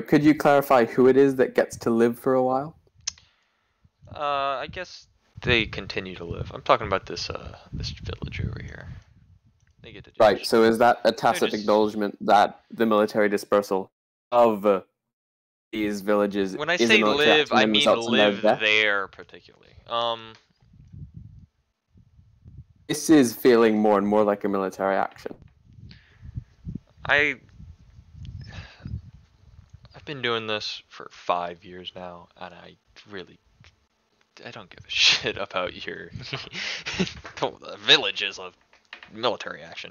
Could you clarify who it is that gets to live for a while? I guess they continue to live. I'm talking about this this village over here. They get to do right. Shit. So is that a tacit acknowledgement that the military dispersal of these villages? When I say live, I mean live there particularly. This is feeling more and more like a military action. I've been doing this for 5 years now, and I don't give a shit about your villages of military action.